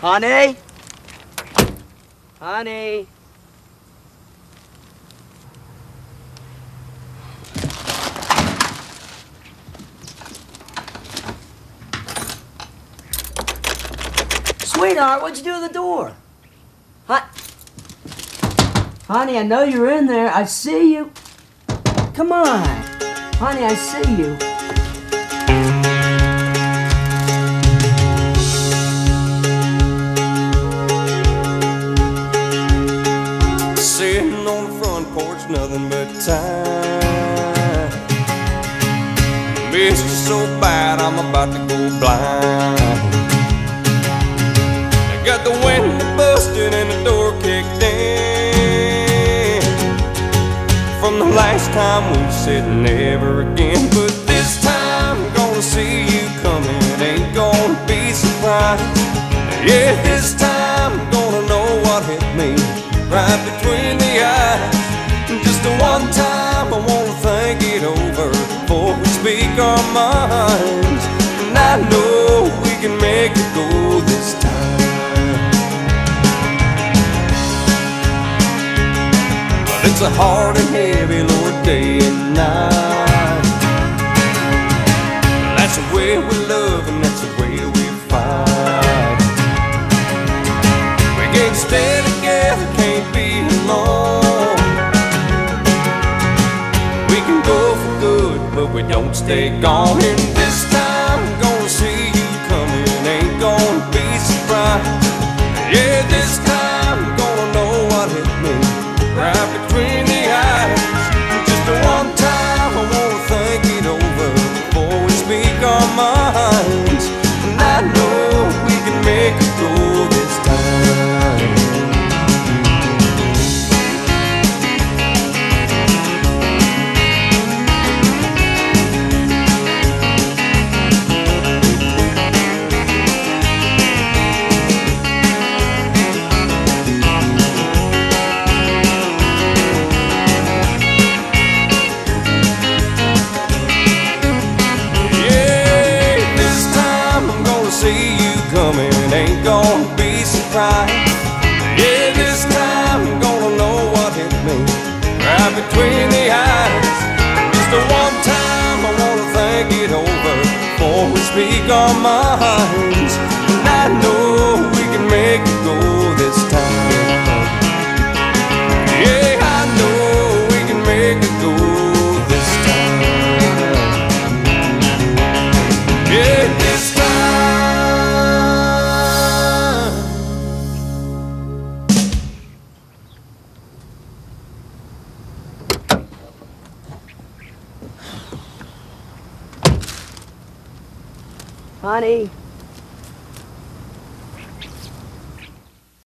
Honey? Honey? Sweetheart, what'd you do to the door? Honey, I know you're in there. I see you. Come on. Honey, I see you. Sitting on the front porch, nothing but time. Missed you so bad, I'm about to go blind. Got the window busted and the door kicked in from the last time we said never again. But this time I'm gonna see you coming, ain't gonna be surprised. Yeah, this time I'm gonna know what hit me right between the eyes. Just the one time I wanna think it over before we speak our minds. And I know we can make it go this time. It's a hard and heavy Lord day and night. That's the way we love and that's the way we fight. We can't stay together, can't be alone. We can go for good, but we don't stay gone. And this time I'm gonna see you coming, ain't gonna be surprised. Yeah, this time I'm gonna know what it means right between the eyes. Just the one time I wanna think it over before we speak our minds. And I know we can make it go this time. Ain't gonna be surprised. Yeah, this time I'm gonna know what hit me right between the eyes. Just the one time I wanna think it over before we speak our minds. And I know we can make it go this time. Yeah, I know we can make it go this time. Yeah, this time. Honey.